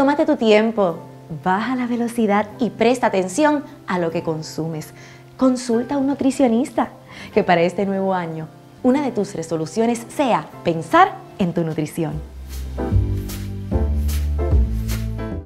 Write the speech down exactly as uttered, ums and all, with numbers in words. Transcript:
Tómate tu tiempo, baja la velocidad y presta atención a lo que consumes. Consulta a un nutricionista, que para este nuevo año una de tus resoluciones sea pensar en tu nutrición.